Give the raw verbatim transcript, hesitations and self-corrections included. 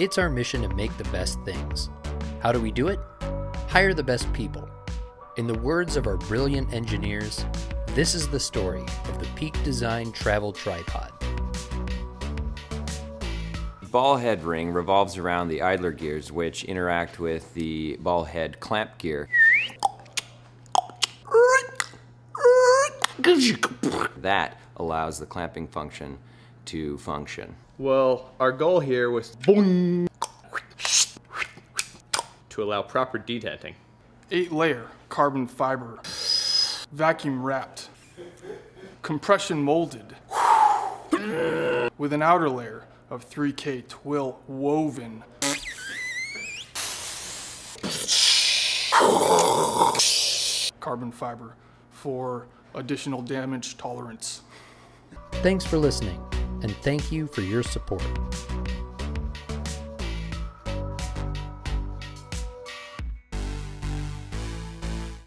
It's our mission to make the best things. How do we do it? Hire the best people. In the words of our brilliant engineers, this is the story of the Peak Design Travel Tripod. The ball head ring revolves around the idler gears, which interact with the ball head clamp gear. That allows the clamping function to function. Well, our goal here was boing, to allow proper detenting. Eight layer carbon fiber, vacuum wrapped, compression molded, with an outer layer of three K twill woven. Carbon fiber for additional damage tolerance. Thanks for listening, and thank you for your support.